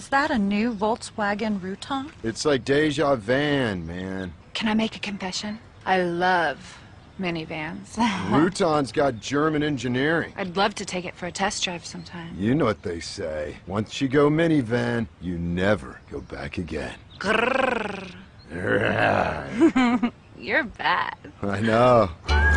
Is that a new Volkswagen Routon? It's like Deja Van, man. Can I make a confession? I love minivans. Routon's got German engineering. I'd love to take it for a test drive sometime. You know what they say. Once you go minivan, you never go back again. Grrr. You're bad. I know.